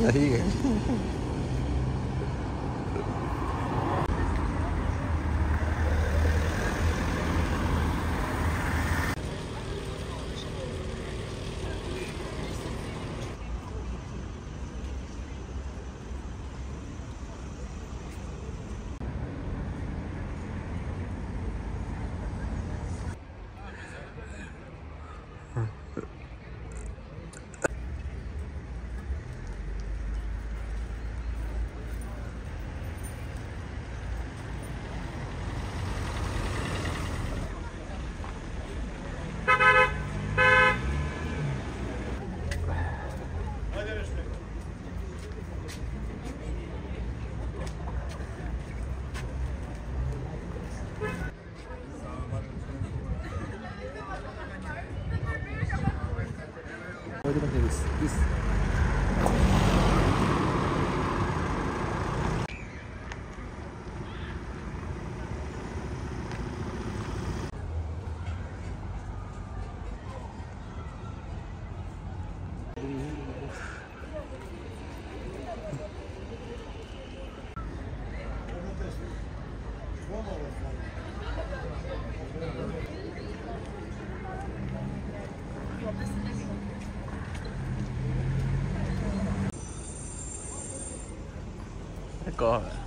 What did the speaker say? Yeah, here. I don't think it's this. God.